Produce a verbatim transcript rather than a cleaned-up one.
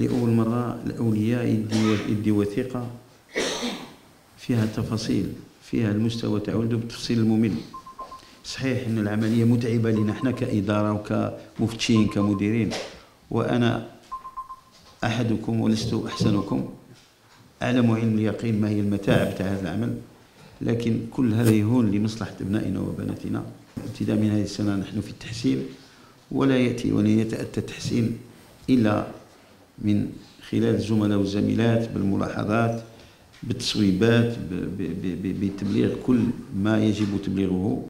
لأول مرة الأولياء يدي وثيقة فيها تفاصيل، فيها المستوى تاعو بالتفصيل الممل. صحيح أن العملية متعبة لنا احنا كإدارة وكمفتشين كمديرين، وأنا أحدكم ولست أحسنكم، أعلم عين اليقين ما هي المتاعب تاع هذا العمل، لكن كل هذا يهون لمصلحة أبنائنا وبناتنا. ابتداء من هذه السنة نحن في التحسين، ولا يأتي ولا يتأتى التحسين إلا من خلال الزملاء والزميلات بالملاحظات، بالتصويبات، بتبليغ كل ما يجب تبليغه.